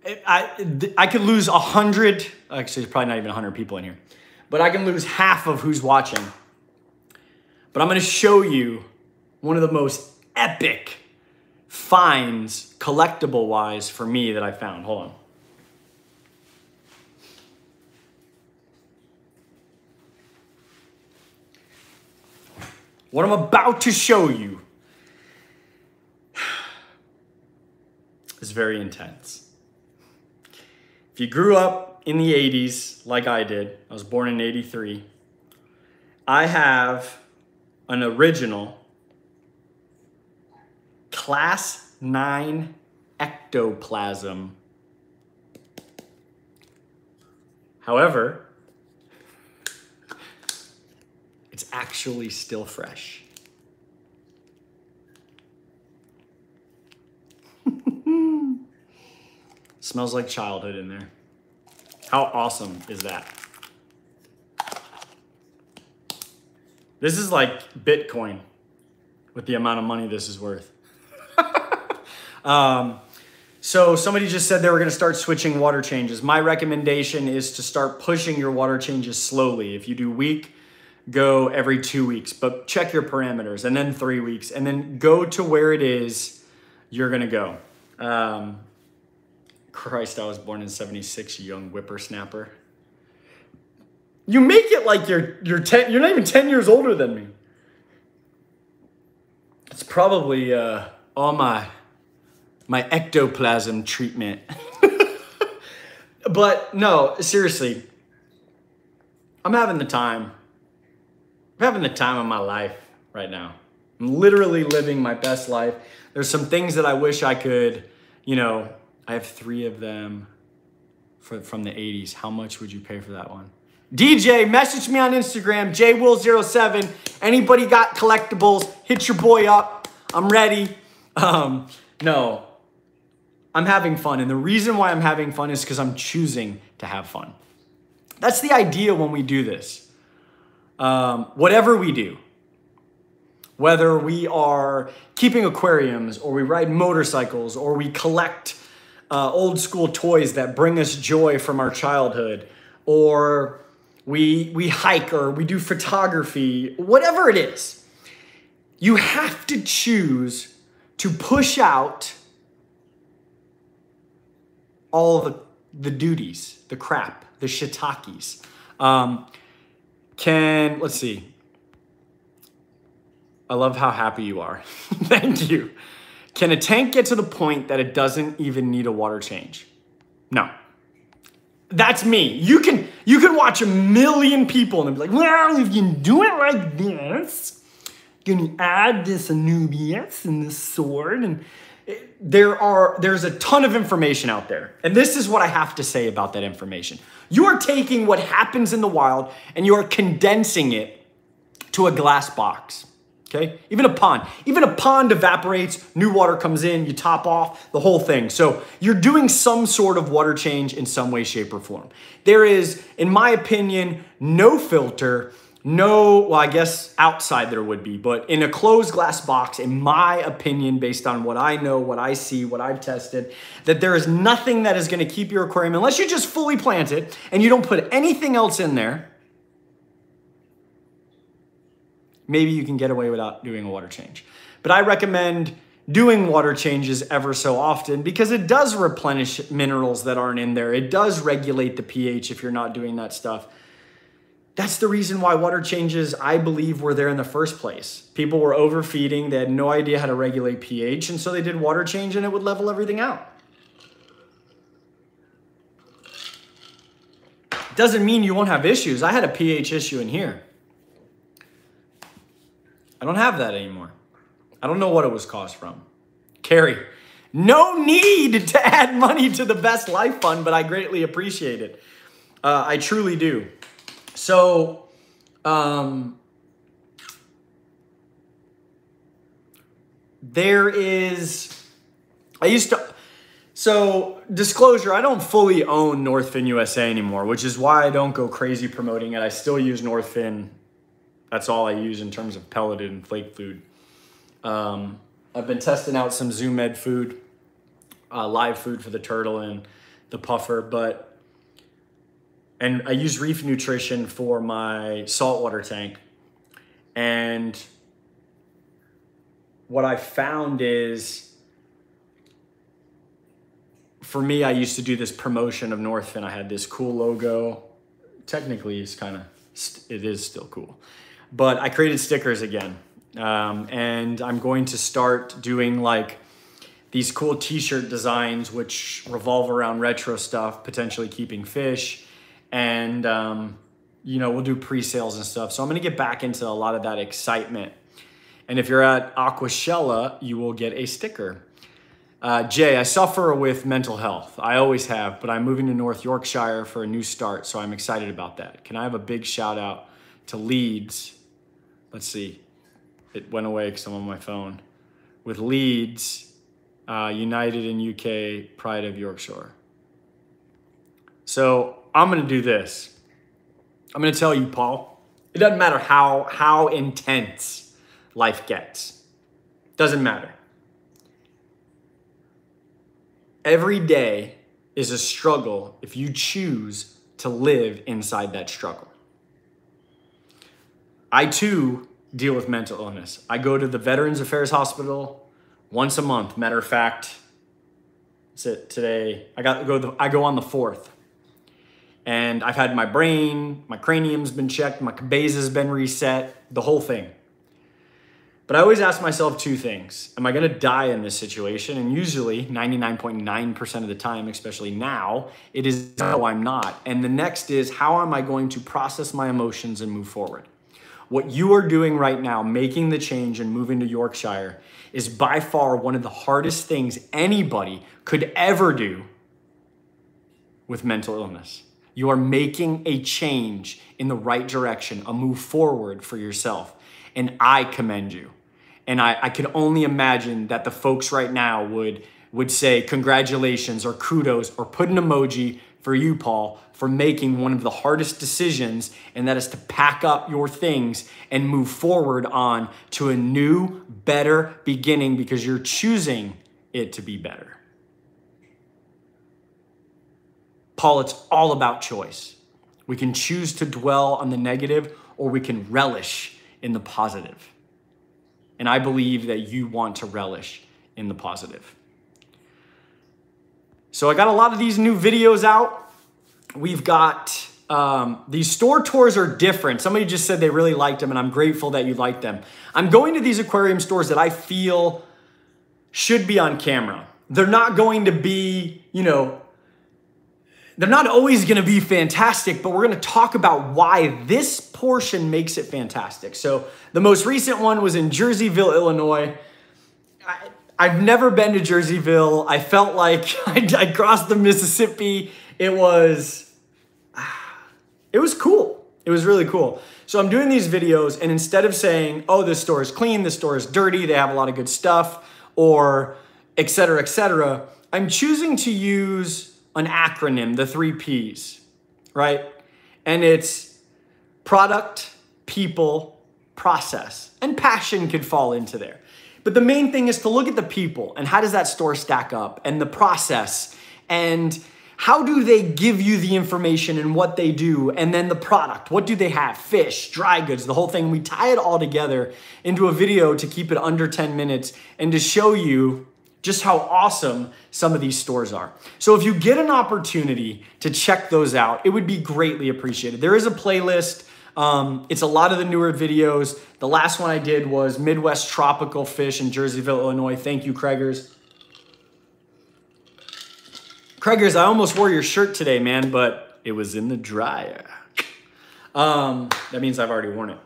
I, I could lose a hundred. Actually, there's probably not even a hundred people in here. But I can lose half of who's watching. But I'm going to show you one of the most epic finds, collectible-wise, for me that I found. Hold on. What I'm about to show you is very intense. If you grew up in the eighties, like I did, I was born in eighty-three, I have an original Class nine ectoplasm. However, it's actually still fresh. Smells like childhood in there. How awesome is that? This is like Bitcoin with the amount of money this is worth. Um, so somebody just said they were going to start switching water changes. My recommendation is to start pushing your water changes slowly. If you do week, go every two weeks, but check your parameters, and then three weeks, and then go to where it is you're going to go. Um, Christ, I was born in seventy-six, young whippersnapper. You make it like you're, you're ten, you're not even ten years older than me. It's probably uh, all my, my ectoplasm treatment. But no, seriously, I'm having the time. I'm having the time of my life right now. I'm literally living my best life. There's some things that I wish I could, you know, I have three of them for, from the eighties. How much would you pay for that one? D J, message me on Instagram, J Will zero seven. Anybody got collectibles, hit your boy up. I'm ready. Um, no, I'm having fun. And the reason why I'm having fun is because I'm choosing to have fun. That's the idea when we do this. Um, whatever we do, whether we are keeping aquariums or we ride motorcycles or we collect uh, old school toys that bring us joy from our childhood, or we, we hike or we do photography, whatever it is, you have to choose to push out all the, the duties, the crap, the shiitakes. Um, can, let's see. I love how happy you are. Thank you. Can a tank get to the point that it doesn't even need a water change? No. That's me. You can you can watch a million people and be like, well, if you do it like this, you're gonna add this Anubius and this sword, and it, there are there's a ton of information out there. And this is what I have to say about that information. You are taking what happens in the wild and you are condensing it to a glass box. Okay, even a pond. Even a pond evaporates, new water comes in, you top off, the whole thing. So you're doing some sort of water change in some way, shape, or form. There is, in my opinion, no filter, no, well, I guess outside there would be, but in a closed glass box, in my opinion, based on what I know, what I see, what I've tested, that there is nothing that is gonna keep your aquarium, unless you just fully plant it and you don't put anything else in there, maybe you can get away without doing a water change. But I recommend doing water changes ever so often because it does replenish minerals that aren't in there. It does regulate the pH if you're not doing that stuff. That's the reason why water changes, I believe, were there in the first place. People were overfeeding. They had no idea how to regulate pH. And so they did water change and it would level everything out. Doesn't mean you won't have issues. I had a pH issue in here. I don't have that anymore. I don't know what it was caused from. Carrie, no need to add money to the Best Life Fund, but I greatly appreciate it. Uh, I truly do. So, um, there is, I used to, so disclosure, I don't fully own Northfin U S A anymore, which is why I don't go crazy promoting it. I still use Northfin. That's all I use in terms of pelleted and flake food. Um, I've been testing out some Zoo Med food, uh, live food for the turtle and the puffer, but, and I use Reef Nutrition for my saltwater tank. And what I found is, for me, I used to do this promotion of Northfin. I had this cool logo. Technically, it's kind of, it is still cool. But I created stickers again, um, and I'm going to start doing like these cool t-shirt designs which revolve around retro stuff, potentially keeping fish, and um, you know, we'll do pre-sales and stuff. So I'm gonna get back into a lot of that excitement. And if you're at Aquashella, you will get a sticker. Uh, Jay, I suffer with mental health. I always have, but I'm moving to North Yorkshire for a new start, so I'm excited about that. Can I have a big shout out to Leeds? Let's see, it went away because I'm on my phone. With Leeds, uh, United in U K, Pride of Yorkshire. So I'm gonna do this. I'm gonna tell you, Paul, it doesn't matter how, how intense life gets. Doesn't matter. Every day is a struggle if you choose to live inside that struggle. I too deal with mental illness. I go to the Veterans Affairs Hospital once a month. Matter of fact, that's it today. I got to go. The, I go on the fourth, and I've had my brain, my cranium's been checked, my cabeza's been reset, the whole thing. But I always ask myself two things. Am I gonna die in this situation? And usually ninety-nine point nine percent of the time, especially now, it is no, I'm not. And the next is, how am I going to process my emotions and move forward? What you are doing right now, making the change and moving to Yorkshire, is by far one of the hardest things anybody could ever do with mental illness. You are making a change in the right direction, a move forward for yourself. And I commend you. And I, I could only imagine that the folks right now would, would say congratulations or kudos or put an emoji for you, Paul, for making one of the hardest decisions, and that is to pack up your things and move forward on to a new, better beginning, because you're choosing it to be better. Paul, it's all about choice. We can choose to dwell on the negative, or we can relish in the positive. And I believe that you want to relish in the positive. So I got a lot of these new videos out. We've got, um, these store tours are different. Somebody just said they really liked them, and I'm grateful that you liked them. I'm going to these aquarium stores that I feel should be on camera. They're not going to be, you know, they're not always gonna be fantastic, but we're gonna talk about why this portion makes it fantastic. So the most recent one was in Jerseyville, Illinois. I, I've never been to Jerseyville. I felt like I, I crossed the Mississippi. It was, it was cool. It was really cool. So I'm doing these videos, and instead of saying, oh, this store is clean, this store is dirty, they have a lot of good stuff, or et cetera, et cetera, I'm choosing to use an acronym, the three P's, right? And it's product, people, process, and passion could fall into there. But the main thing is to look at the people and how does that store stack up, and the process, and how do they give you the information and what they do, and then the product, what do they have? Fish, dry goods, the whole thing. We tie it all together into a video to keep it under ten minutes and to show you just how awesome some of these stores are. So if you get an opportunity to check those out, it would be greatly appreciated. There is a playlist. Um, it's a lot of the newer videos. The last one I did was Midwest tropical fish in Jerseyville, Illinois. Thank you, Craigers. Craigers, I almost wore your shirt today, man, but it was in the dryer. Um, that means I've already worn it.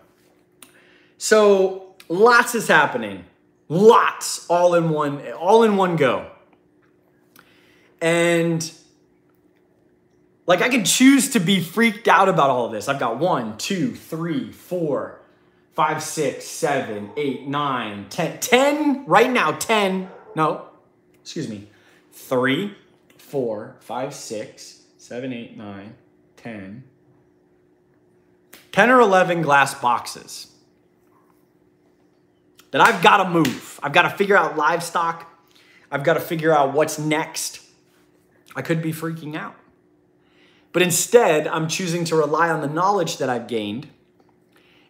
So lots is happening. Lots all in one, all in one go. And like, I could choose to be freaked out about all of this. I've got one, two, three, four, five, six, seven, eight, nine, ten, ten right now, ten, no, excuse me, three, four, five, six, seven, eight, nine, ten, ten or eleven glass boxes that I've got to move. I've got to figure out livestock. I've got to figure out what's next. I could be freaking out. But instead, I'm choosing to rely on the knowledge that I've gained,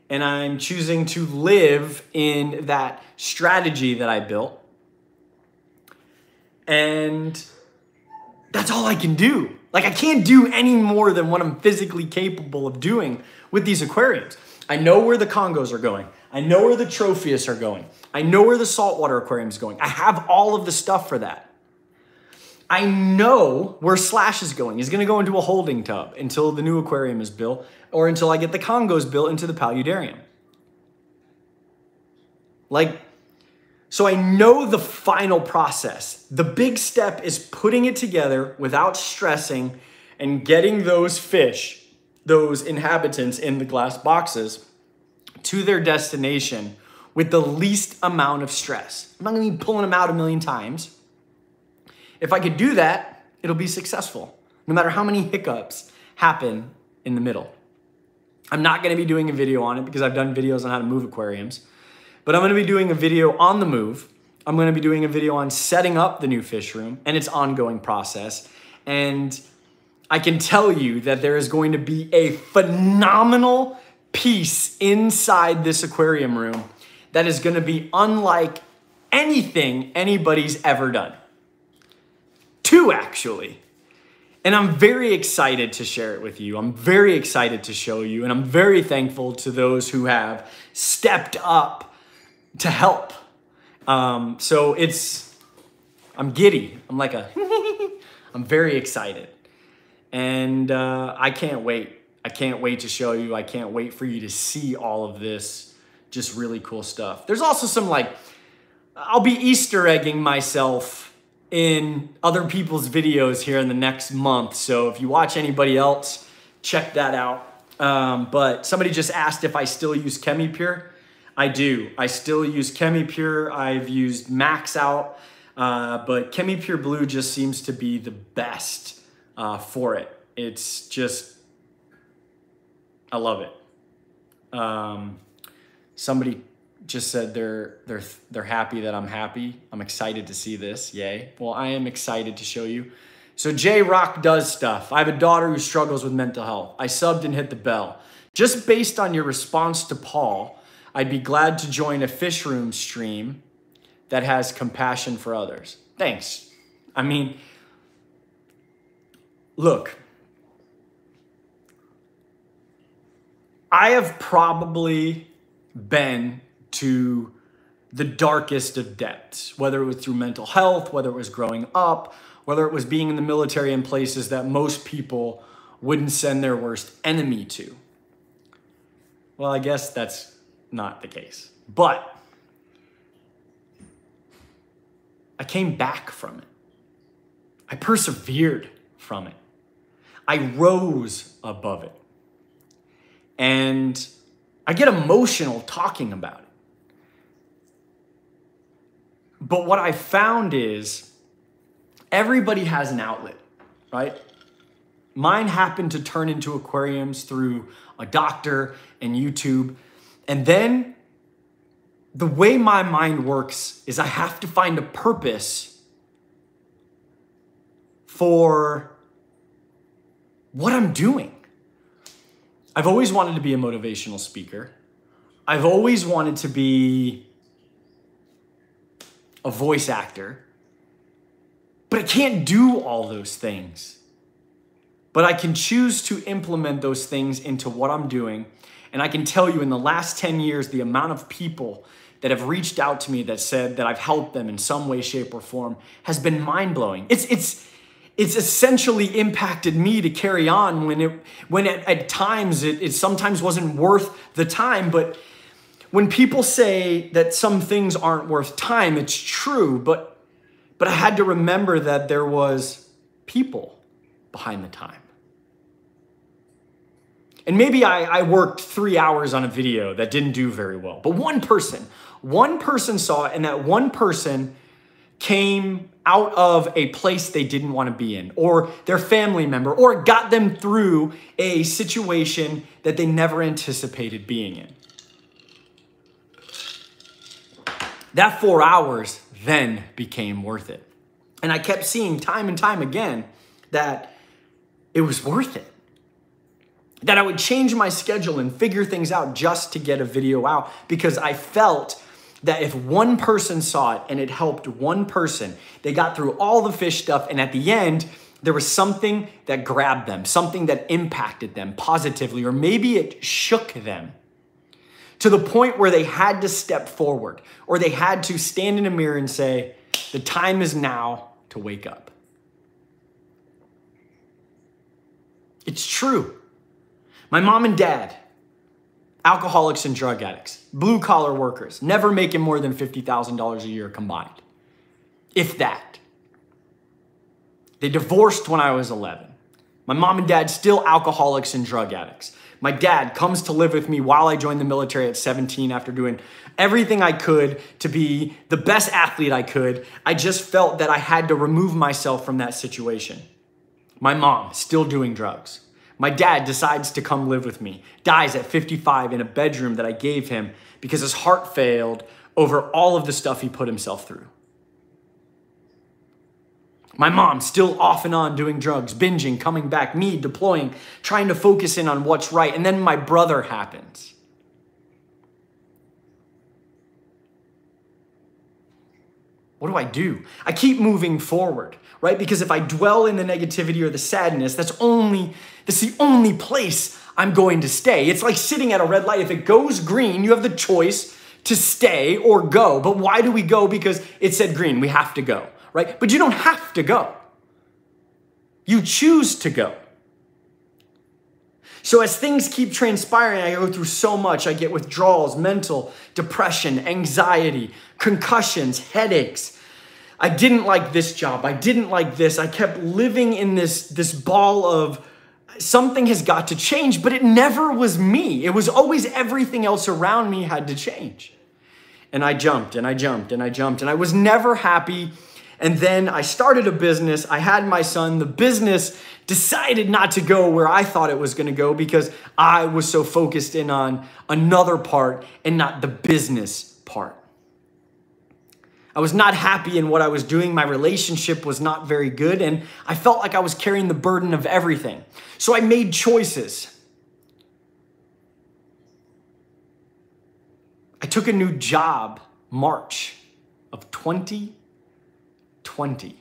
and I'm choosing to live in that strategy that I built. And that's all I can do. Like, I can't do any more than what I'm physically capable of doing with these aquariums. I know where the Congos are going. I know where the Tropheus are going. I know where the saltwater aquarium is going. I have all of the stuff for that. I know where Slash is going. He's gonna go into a holding tub until the new aquarium is built, or until I get the Congos built into the Paludarium. Like, so I know the final process. The big step is putting it together without stressing and getting those fish, those inhabitants in the glass boxes to their destination with the least amount of stress. I'm not gonna be pulling them out a million times. If I could do that, it'll be successful, no matter how many hiccups happen in the middle. I'm not gonna be doing a video on it because I've done videos on how to move aquariums, but I'm gonna be doing a video on the move I'm gonna be doing a video on setting up the new fish room and its ongoing process. And I can tell you that there is going to be a phenomenal piece inside this aquarium room that is gonna be unlike anything anybody's ever done. Two, actually. And I'm very excited to share it with you. I'm very excited to show you, and I'm very thankful to those who have stepped up to help. Um, so it's, I'm giddy. I'm like a, I'm very excited. And uh, I can't wait. I can't wait to show you. I can't wait for you to see all of this just really cool stuff. There's also some like, I'll be Easter egging myself in other people's videos here in the next month. So if you watch anybody else, check that out. Um, but somebody just asked if I still use ChemiPure. I do. I still use ChemiPure. I've used Max Out, uh, but ChemiPure Blue just seems to be the best uh, for it. It's just, I love it. Um, somebody just said they're they're they're happy that I'm happy. I'm excited to see this. Yay. Well, I am excited to show you. So J Rock does stuff. I have a daughter who struggles with mental health. I subbed and hit the bell. Just based on your response to Paul, I'd be glad to join a fish room stream that has compassion for others. Thanks. I mean, look, I have probably been to the darkest of depths, whether it was through mental health, whether it was growing up, whether it was being in the military in places that most people wouldn't send their worst enemy to. Well, I guess that's not the case, but I came back from it. I persevered from it. I rose above it. And I get emotional talking about it. But what I found is everybody has an outlet, right? Mine happened to turn into aquariums through a doctor and YouTube. And then the way my mind works is I have to find a purpose for what I'm doing. I've always wanted to be a motivational speaker. I've always wanted to be a voice actor, but I can't do all those things. But I can choose to implement those things into what I'm doing. And I can tell you in the last ten years, the amount of people that have reached out to me that said that I've helped them in some way, shape, or form has been mind-blowing. It's, it's, it's essentially impacted me to carry on when, it, when at, at times it, it sometimes wasn't worth the time, but when people say that some things aren't worth time, it's true, but, but I had to remember that there was people behind the time. And maybe I, I worked three hours on a video that didn't do very well, but one person, one person saw it, and that one person came out of a place they didn't want to be in, or their family member, or got them through a situation that they never anticipated being in. That four hours then became worth it. And I kept seeing time and time again that it was worth it. That I would change my schedule and figure things out just to get a video out, because I felt that if one person saw it and it helped one person, they got through all the fish stuff, and at the end, there was something that grabbed them, something that impacted them positively, or maybe it shook them, to the point where they had to step forward, or they had to stand in a mirror and say, the time is now to wake up. It's true. My mom and dad, alcoholics and drug addicts, blue collar workers, never making more than fifty thousand dollars a year combined, if that. They divorced when I was eleven. My mom and dad still alcoholics and drug addicts. My dad comes to live with me while I joined the military at seventeen after doing everything I could to be the best athlete I could. I just felt that I had to remove myself from that situation. My mom, still doing drugs. My dad decides to come live with me, dies at fifty-five in a bedroom that I gave him because his heart failed over all of the stuff he put himself through. My mom still off and on doing drugs, binging, coming back, me deploying, trying to focus in on what's right. And then my brother happens. What do I do? I keep moving forward, right? Because if I dwell in the negativity or the sadness, that's only, that's the only place I'm going to stay. It's like sitting at a red light. If it goes green, you have the choice to stay or go. But why do we go? Because it said green, we have to go. Right? But you don't have to go. You choose to go. So as things keep transpiring, I go through so much. I get withdrawals, mental depression, anxiety, concussions, headaches. I didn't like this job. I didn't like this. I kept living in this, this ball of something has got to change, but it never was me. It was always everything else around me had to change. And I jumped and I jumped and I jumped and I was never happy. And then I started a business. I had my son. The business decided not to go where I thought it was going to go because I was so focused in on another part and not the business part. I was not happy in what I was doing. My relationship was not very good. And I felt like I was carrying the burden of everything. So I made choices. I took a new job, March of twenty twenty.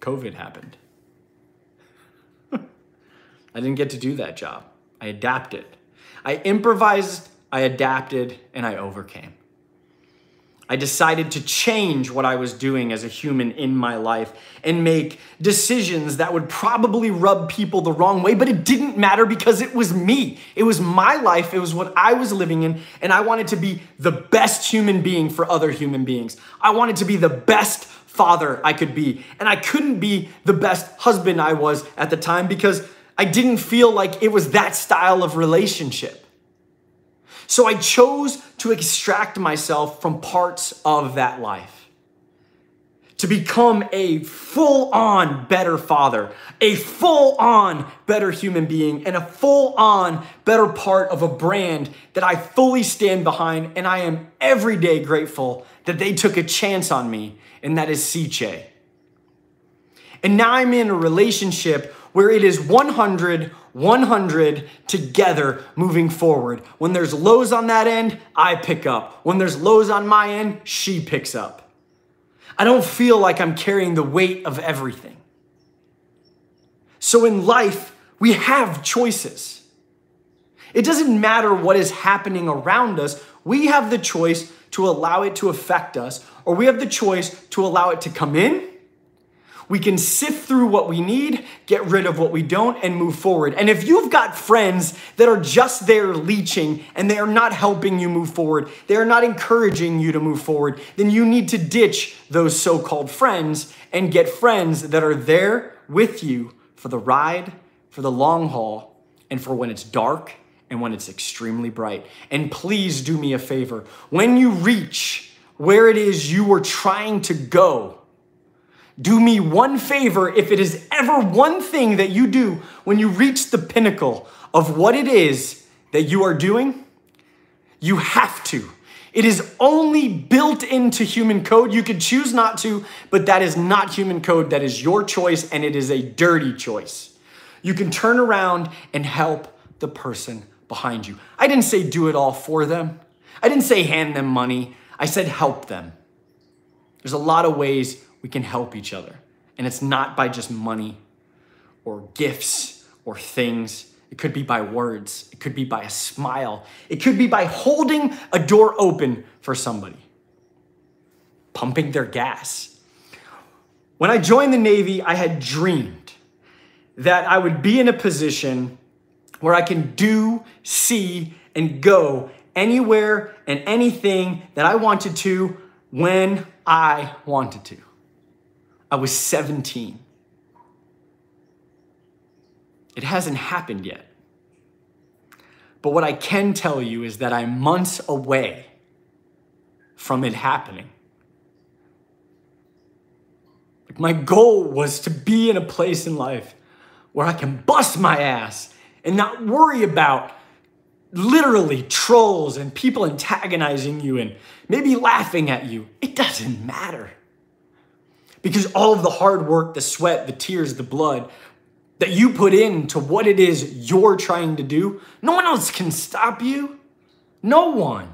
COVID happened. I didn't get to do that job. I adapted. I improvised, I adapted, and I overcame. I decided to change what I was doing as a human in my life and make decisions that would probably rub people the wrong way, but it didn't matter because it was me. It was my life. It was what I was living in, and I wanted to be the best human being for other human beings. I wanted to be the best father I could be, and I couldn't be the best husband I was at the time because I didn't feel like it was that style of relationship. So I chose to extract myself from parts of that life, to become a full-on better father, a full-on better human being, and a full-on better part of a brand that I fully stand behind. And I am every day grateful that they took a chance on me, and that is Seachem. And now I'm in a relationship where it is one hundred, one hundred together moving forward. When there's lows on that end, I pick up. When there's lows on my end, she picks up. I don't feel like I'm carrying the weight of everything. So in life, we have choices. It doesn't matter what is happening around us. We have the choice to allow it to affect us, or we have the choice to allow it to come in. We can sift through what we need, get rid of what we don't, and move forward. And if you've got friends that are just there leeching and they are not helping you move forward, they are not encouraging you to move forward, then you need to ditch those so-called friends and get friends that are there with you for the ride, for the long haul, and for when it's dark and when it's extremely bright. And please do me a favor. When you reach where it is you were trying to go, do me one favor. If it is ever one thing that you do when you reach the pinnacle of what it is that you are doing, you have to. It is only built into human code. You could choose not to, but that is not human code. That is your choice, and it is a dirty choice. You can turn around and help the person behind you. I didn't say do it all for them. I didn't say hand them money. I said help them. There's a lot of ways we can help each other. And it's not by just money or gifts or things. It could be by words. It could be by a smile. It could be by holding a door open for somebody, pumping their gas. When I joined the Navy, I had dreamed that I would be in a position where I can do, see, and go anywhere and anything that I wanted to when I wanted to. I was seventeen. It hasn't happened yet. But what I can tell you is that I'm months away from it happening. My goal was to be in a place in life where I can bust my ass and not worry about literally trolls and people antagonizing you and maybe laughing at you. It doesn't matter. Because all of the hard work, the sweat, the tears, the blood that you put into what it is you're trying to do, no one else can stop you. No one.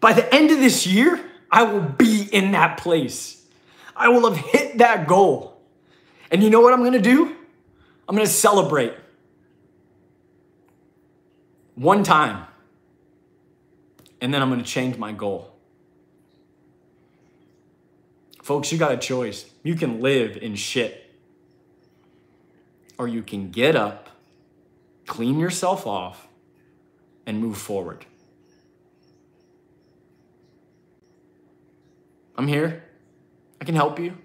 By the end of this year, I will be in that place. I will have hit that goal. And you know what I'm going to do? I'm going to celebrate. One time. And then I'm going to change my goal. Folks, you got a choice. You can live in shit. Or you can get up, clean yourself off, and move forward. I'm here. I can help you.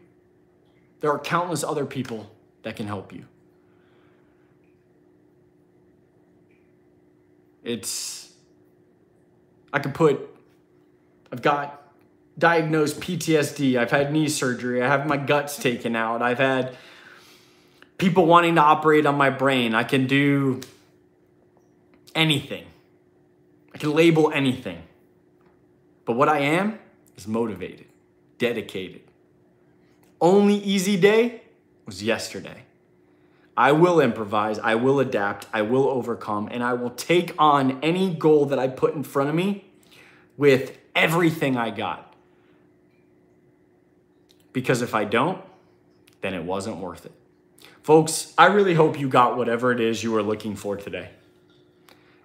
There are countless other people that can help you. It's, I could put, I've got diagnosed P T S D. I've had knee surgery. I have my guts taken out. I've had people wanting to operate on my brain. I can do anything. I can label anything. But what I am is motivated, dedicated. Only easy day was yesterday. I will improvise, I will adapt, I will overcome, and I will take on any goal that I put in front of me with everything I got. Because if I don't, then it wasn't worth it. Folks, I really hope you got whatever it is you were looking for today.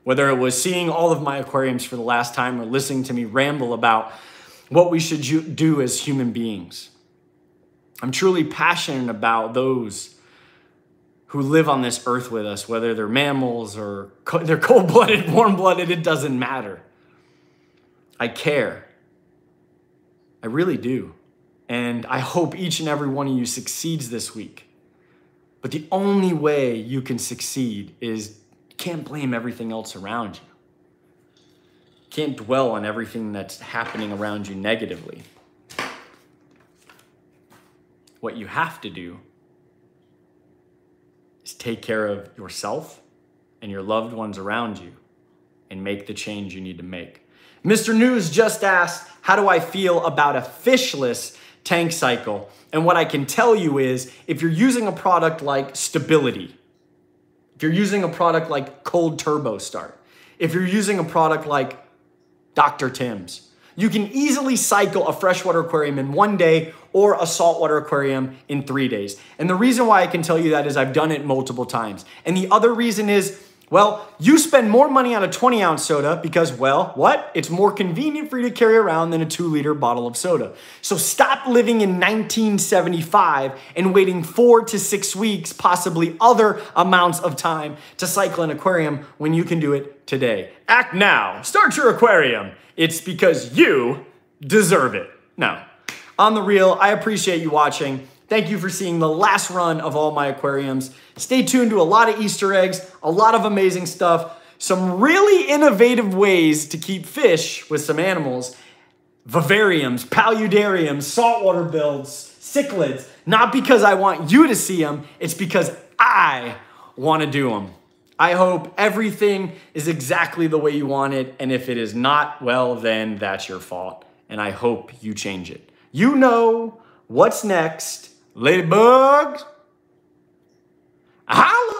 Whether it was seeing all of my aquariums for the last time or listening to me ramble about what we should do as human beings. I'm truly passionate about those who live on this earth with us, whether they're mammals or co- they're cold-blooded, warm-blooded, it doesn't matter. I care. I really do. And I hope each and every one of you succeeds this week. But the only way you can succeed is you can't blame everything else around you. You can't dwell on everything that's happening around you negatively. What you have to do is take care of yourself and your loved ones around you and make the change you need to make. Mister News just asked, how do I feel about a fishless tank cycle? And what I can tell you is, if you're using a product like Stability, if you're using a product like Cold Turbo Start, if you're using a product like Doctor Tim's, you can easily cycle a freshwater aquarium in one day or a saltwater aquarium in three days. And the reason why I can tell you that is I've done it multiple times. And the other reason is, well, you spend more money on a twenty ounce soda because, well, what? It's more convenient for you to carry around than a two liter bottle of soda. So stop living in nineteen seventy-five and waiting four to six weeks, possibly other amounts of time to cycle an aquarium when you can do it today. Act now, start your aquarium. It's because you deserve it. Now, on the real, I appreciate you watching. Thank you for seeing the last run of all my aquariums. Stay tuned to a lot of Easter eggs, a lot of amazing stuff, some really innovative ways to keep fish with some animals, vivariums, paludariums, saltwater builds, cichlids. Not because I want you to see them, it's because I want to do them. I hope everything is exactly the way you want it, and if it is not, well, then that's your fault, and I hope you change it. You know what's next. Ladybugs, holla!